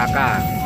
Osaka.